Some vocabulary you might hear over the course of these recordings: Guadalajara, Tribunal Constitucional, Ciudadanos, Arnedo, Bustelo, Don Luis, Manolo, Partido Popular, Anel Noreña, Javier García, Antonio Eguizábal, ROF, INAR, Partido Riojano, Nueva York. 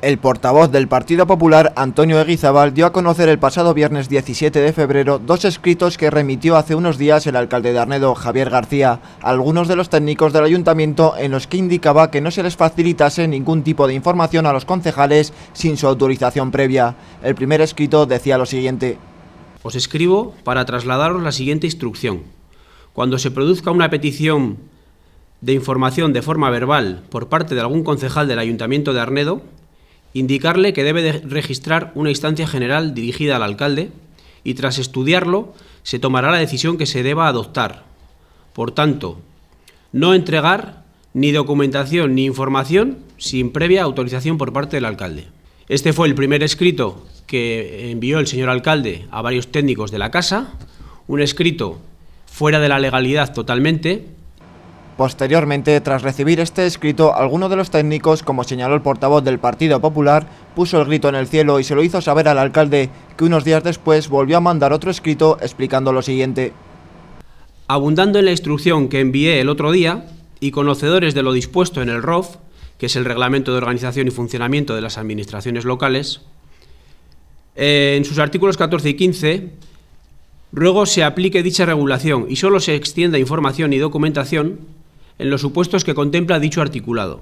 El portavoz del Partido Popular, Antonio Eguizábal, dio a conocer el pasado viernes 17 de febrero dos escritos que remitió hace unos días el alcalde de Arnedo, Javier García, a algunos de los técnicos del ayuntamiento, en los que indicaba que no se les facilitase ningún tipo de información a los concejales sin su autorización previa. El primer escrito decía lo siguiente: os escribo para trasladaros la siguiente instrucción. Cuando se produzca una petición de información de forma verbal por parte de algún concejal del ayuntamiento de Arnedo, indicarle que debe de registrar una instancia general dirigida al alcalde y tras estudiarlo se tomará la decisión que se deba adoptar. Por tanto, no entregar ni documentación ni información sin previa autorización por parte del alcalde. Este fue el primer escrito que envió el señor alcalde a varios técnicos de la casa, un escrito fuera de la legalidad totalmente. Posteriormente, tras recibir este escrito, alguno de los técnicos, como señaló el portavoz del Partido Popular, puso el grito en el cielo y se lo hizo saber al alcalde, que unos días después volvió a mandar otro escrito explicando lo siguiente: abundando en la instrucción que envié el otro día y conocedores de lo dispuesto en el ROF, que es el Reglamento de Organización y Funcionamiento de las Administraciones Locales, en sus artículos 14 y 15, ruego se aplique dicha regulación y solo se extienda información y documentación en los supuestos que contempla dicho articulado.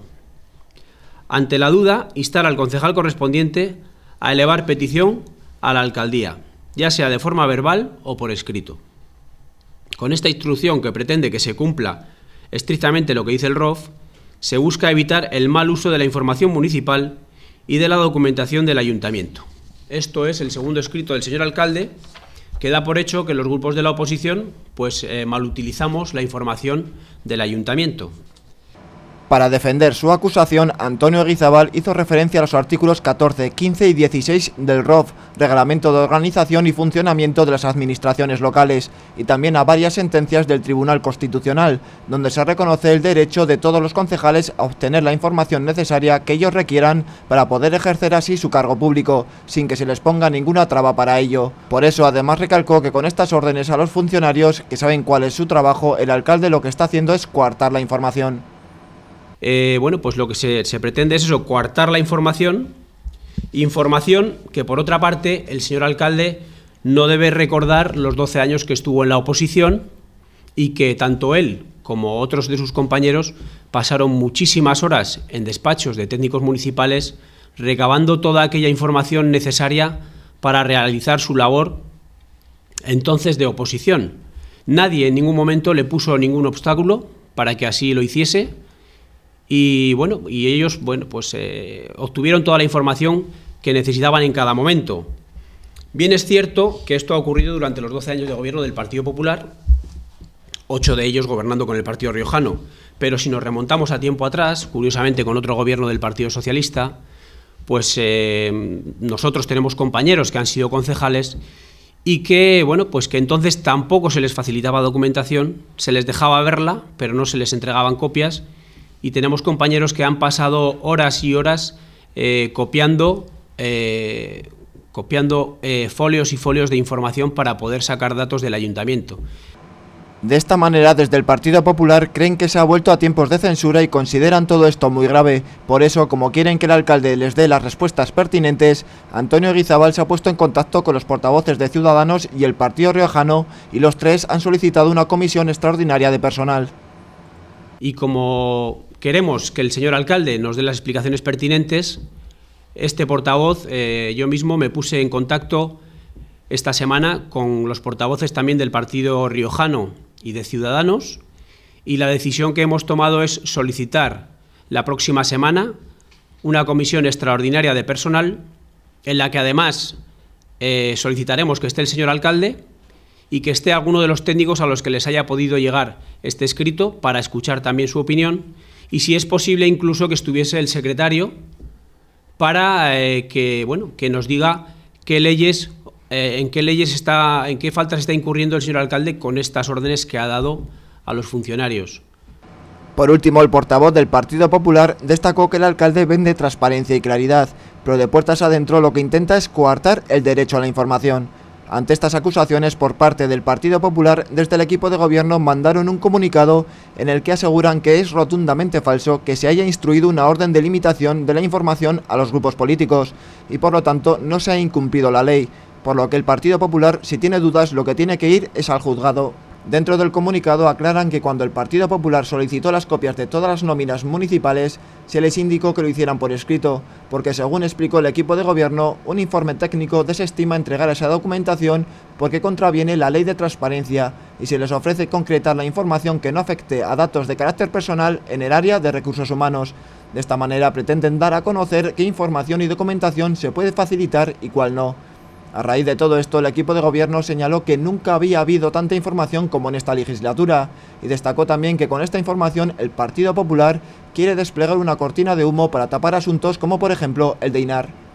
Ante la duda, instar al concejal correspondiente a elevar petición a la alcaldía, ya sea de forma verbal o por escrito. Con esta instrucción, que pretende que se cumpla estrictamente lo que dice el ROF, se busca evitar el mal uso de la información municipal y de la documentación del ayuntamiento. Esto es el segundo escrito del señor alcalde, que da por hecho que los grupos de la oposición malutilizamos la información del ayuntamiento. Para defender su acusación, Antonio Eguizábal hizo referencia a los artículos 14, 15 y 16 del ROF, Reglamento de Organización y Funcionamiento de las Administraciones Locales, y también a varias sentencias del Tribunal Constitucional, donde se reconoce el derecho de todos los concejales a obtener la información necesaria que ellos requieran para poder ejercer así su cargo público, sin que se les ponga ninguna traba para ello. Por eso, además, recalcó que con estas órdenes a los funcionarios, que saben cuál es su trabajo, el alcalde lo que está haciendo es coartar la información. Bueno, pues lo que se pretende es eso, coartar la información que, por otra parte, el señor alcalde no debe recordar los 12 años que estuvo en la oposición y que tanto él como otros de sus compañeros pasaron muchísimas horas en despachos de técnicos municipales recabando toda aquella información necesaria para realizar su labor entonces de oposición. Nadie en ningún momento le puso ningún obstáculo para que así lo hiciese. Y bueno, ellos obtuvieron toda la información que necesitaban en cada momento. Bien es cierto que esto ha ocurrido durante los 12 años de gobierno del Partido Popular, 8 de ellos gobernando con el Partido Riojano, pero si nos remontamos a tiempo atrás, curiosamente con otro gobierno del Partido Socialista, pues nosotros tenemos compañeros que han sido concejales y que, bueno, pues que entonces tampoco se les facilitaba documentación, se les dejaba verla, pero no se les entregaban copias. Y tenemos compañeros que han pasado horas y horas copiando folios y folios de información para poder sacar datos del ayuntamiento. De esta manera, desde el Partido Popular creen que se ha vuelto a tiempos de censura y consideran todo esto muy grave. Por eso, como quieren que el alcalde les dé las respuestas pertinentes, Antonio Eguizábal se ha puesto en contacto con los portavoces de Ciudadanos y el Partido Riojano, y los tres han solicitado una comisión extraordinaria de personal. Y como queremos que el señor alcalde nos dé las explicaciones pertinentes, este portavoz, yo mismo me puse en contacto esta semana con los portavoces también del Partido Riojano y de Ciudadanos, y la decisión que hemos tomado es solicitar la próxima semana una comisión extraordinaria de personal en la que además solicitaremos que esté el señor alcalde y que esté alguno de los técnicos a los que les haya podido llegar este escrito para escuchar también su opinión, y si es posible incluso que estuviese el secretario para que nos diga qué leyes, en qué faltas está incurriendo el señor alcalde con estas órdenes que ha dado a los funcionarios. Por último, el portavoz del Partido Popular destacó que el alcalde vende transparencia y claridad, pero de puertas adentro lo que intenta es coartar el derecho a la información. Ante estas acusaciones por parte del Partido Popular, desde el equipo de gobierno mandaron un comunicado en el que aseguran que es rotundamente falso que se haya instruido una orden de limitación de la información a los grupos políticos y por lo tanto no se ha incumplido la ley, por lo que el Partido Popular, si tiene dudas, lo que tiene que ir es al juzgado. Dentro del comunicado aclaran que cuando el Partido Popular solicitó las copias de todas las nóminas municipales, se les indicó que lo hicieran por escrito, porque según explicó el equipo de gobierno, un informe técnico desestima entregar esa documentación porque contraviene la ley de transparencia y se les ofrece concretar la información que no afecte a datos de carácter personal en el área de recursos humanos. De esta manera pretenden dar a conocer qué información y documentación se puede facilitar y cuál no. A raíz de todo esto, el equipo de gobierno señaló que nunca había habido tanta información como en esta legislatura y destacó también que con esta información el Partido Popular quiere desplegar una cortina de humo para tapar asuntos como por ejemplo el de INAR.